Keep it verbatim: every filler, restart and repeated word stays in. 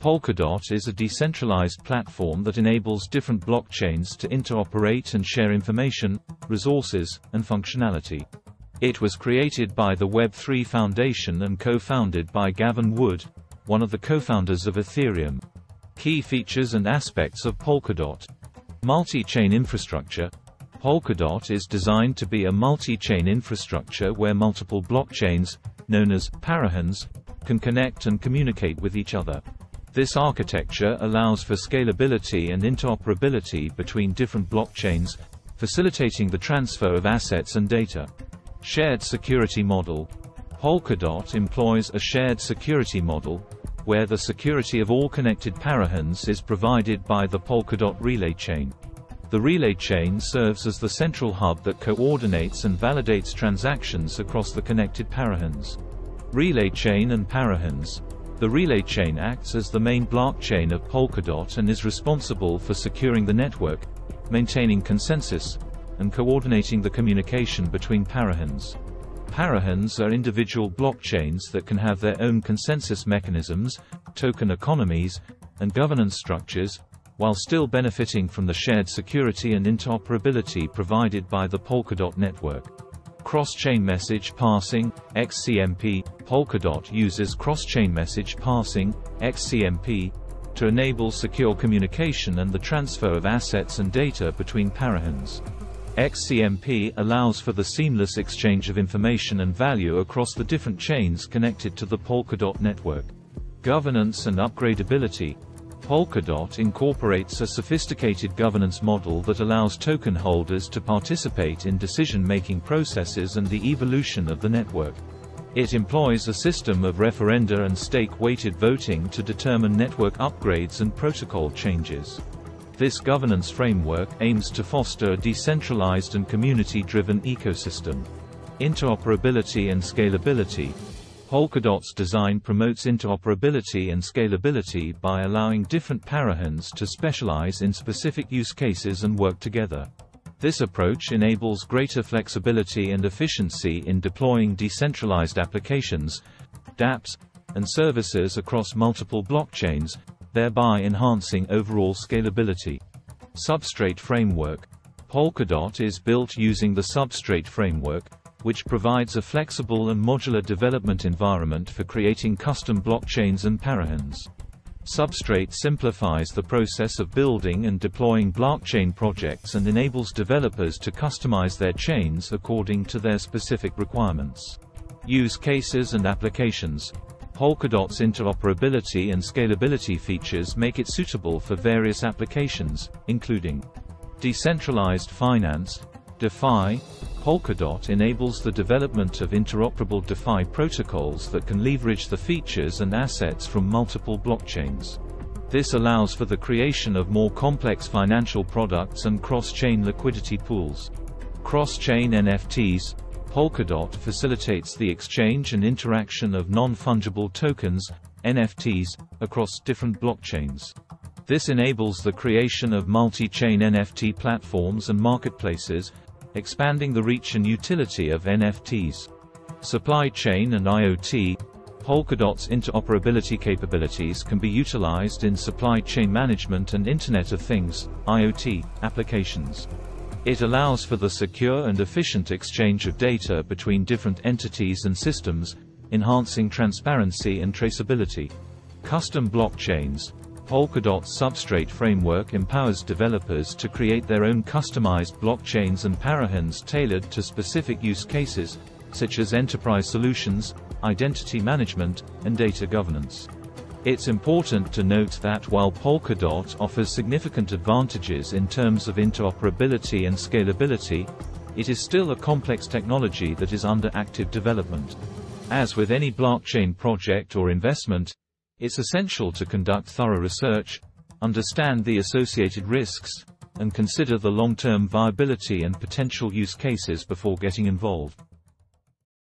Polkadot is a decentralized platform that enables different blockchains to interoperate and share information, resources, and functionality. It was created by the Web three Foundation and co-founded by Gavin Wood, one of the co-founders of Ethereum. Key features and aspects of Polkadot. Multi-chain infrastructure. Polkadot is designed to be a multi-chain infrastructure where multiple blockchains, known as parachains, can connect and communicate with each other. This architecture allows for scalability and interoperability between different blockchains, facilitating the transfer of assets and data. Shared security model. Polkadot employs a shared security model, where the security of all connected parachains is provided by the Polkadot Relay Chain. The Relay Chain serves as the central hub that coordinates and validates transactions across the connected parachains. Relay Chain and parachains. The Relay Chain acts as the main blockchain of Polkadot and is responsible for securing the network, maintaining consensus, and coordinating the communication between parachains. Parachains are individual blockchains that can have their own consensus mechanisms, token economies, and governance structures, while still benefiting from the shared security and interoperability provided by the Polkadot network. Cross-chain message passing, X C M P. Polkadot uses cross-chain message passing, X C M P, to enable secure communication and the transfer of assets and data between parachains. X C M P allows for the seamless exchange of information and value across the different chains connected to the Polkadot network. Governance and upgradability. Polkadot incorporates a sophisticated governance model that allows token holders to participate in decision-making processes and the evolution of the network. It employs a system of referenda and stake-weighted voting to determine network upgrades and protocol changes. This governance framework aims to foster a decentralized and community-driven ecosystem. Interoperability and scalability. Polkadot's design promotes interoperability and scalability by allowing different parachains to specialize in specific use cases and work together. This approach enables greater flexibility and efficiency in deploying decentralized applications, dApps, and services across multiple blockchains, thereby enhancing overall scalability. Substrate Framework. Polkadot is built using the Substrate Framework, which provides a flexible and modular development environment for creating custom blockchains and parachains. Substrate simplifies the process of building and deploying blockchain projects and enables developers to customize their chains according to their specific requirements. Use cases and applications. Polkadot's interoperability and scalability features make it suitable for various applications, including decentralized finance, DeFi. Polkadot enables the development of interoperable DeFi protocols that can leverage the features and assets from multiple blockchains. This allows for the creation of more complex financial products and cross-chain liquidity pools. Cross-chain N F Ts. Polkadot facilitates the exchange and interaction of non-fungible tokens, N F Ts, across different blockchains. This enables the creation of multi-chain N F T platforms and marketplaces, expanding the reach and utility of N F Ts. Supply chain and I O T. Polkadot's interoperability capabilities can be utilized in supply chain management and Internet of Things, I O T, applications. It allows for the secure and efficient exchange of data between different entities and systems, enhancing transparency and traceability. Custom blockchains. Polkadot's Substrate Framework empowers developers to create their own customized blockchains and parachains tailored to specific use cases, such as enterprise solutions, identity management, and data governance. It's important to note that while Polkadot offers significant advantages in terms of interoperability and scalability, it is still a complex technology that is under active development. As with any blockchain project or investment, it's essential to conduct thorough research, understand the associated risks, and consider the long-term viability and potential use cases before getting involved.